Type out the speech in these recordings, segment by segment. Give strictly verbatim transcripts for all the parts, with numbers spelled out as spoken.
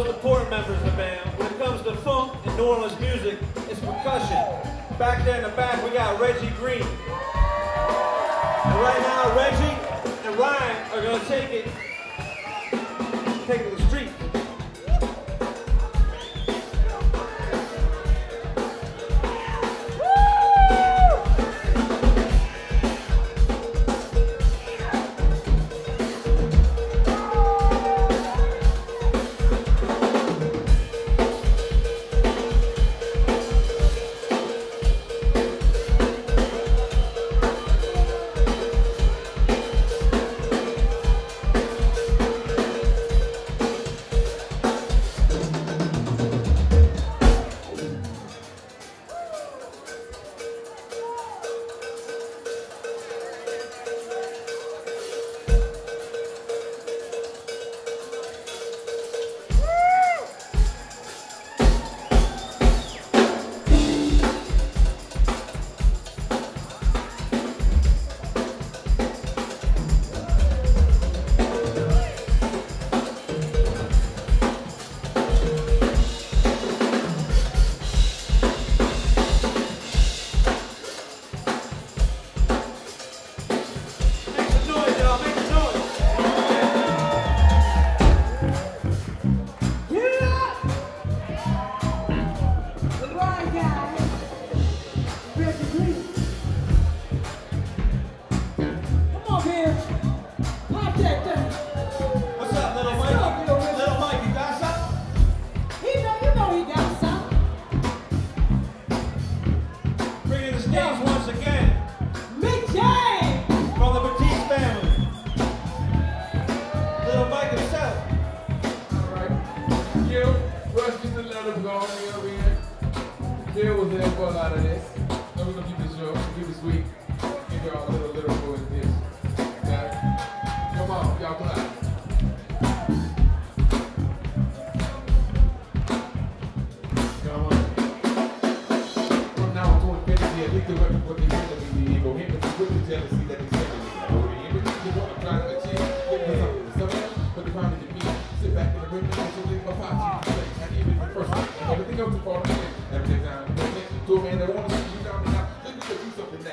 most important members of the band. When it comes to funk and New Orleans music, it's percussion. Back there in the back, we got Reggie Green. And right now, Reggie and Ryan are gonna take it, take it to the street.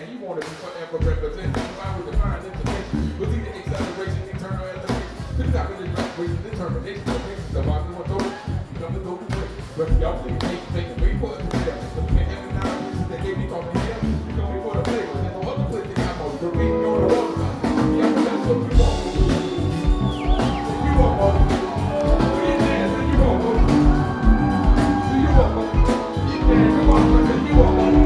You won't.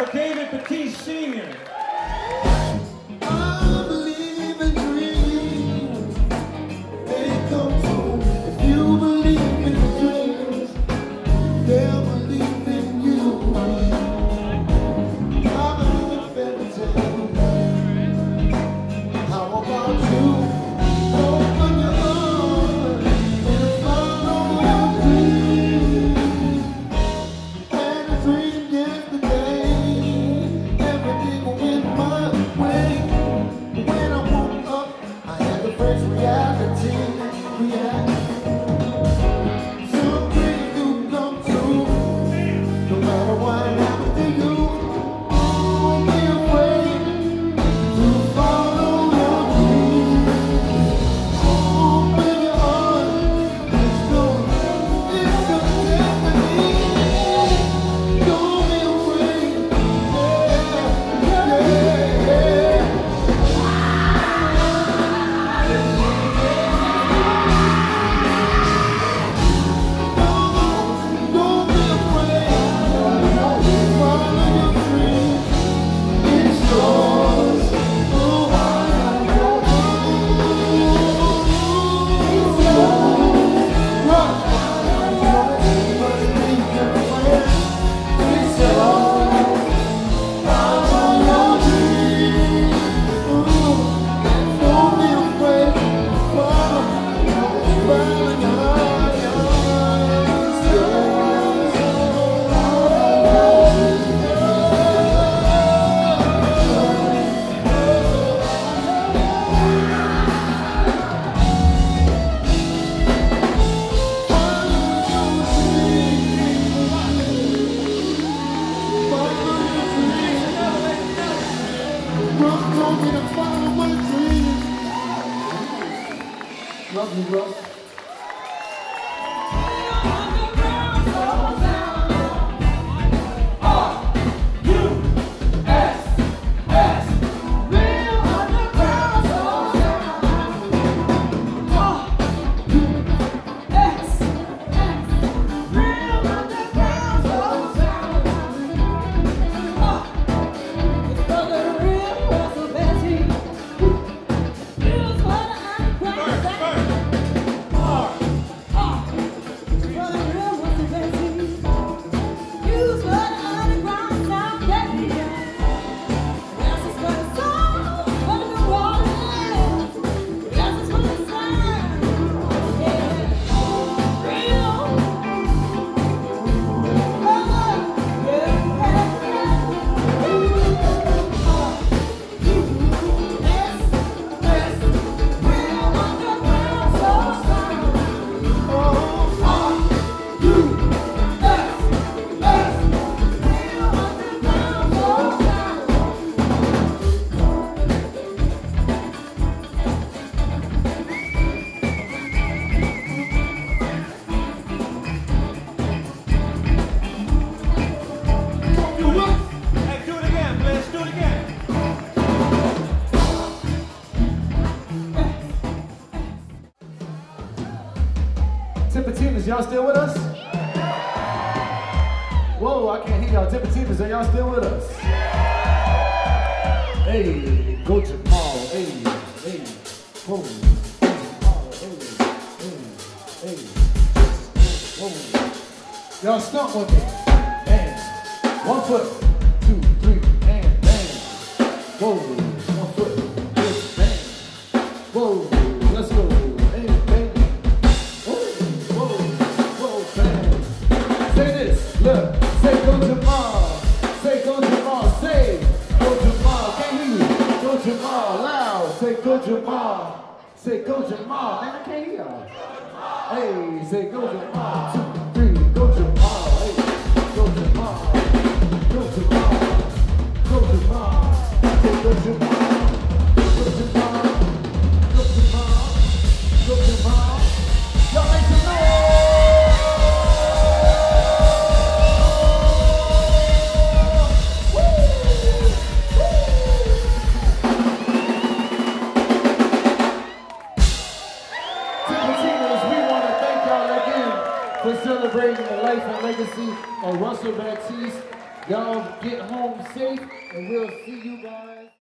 up for David Batiste Senior Love you, bro. Y'all still with us? Yeah. Whoa, I can't hear y'all. Tippa-tippas, are y'all still with us? Yeah. Hey, go to Paul. Hey, hey, whoa, Paul. Hey, hey, hey, whoa. Y'all stomp with me. And one foot, two, three, and bang. Whoa, one foot, two, bang. Whoa. Jamal, say go Jamal, man, I can't hear y'all. Hey, say go Jamal, two, three, go Jamal, hey, go Jamal, go Jamal, go Jamal, say go Jamal, go Jamal, go Jamal, go Jamal, y'all make some for celebrating the life and legacy of Russell Batiste Y'all get home safe, and we'll see you guys.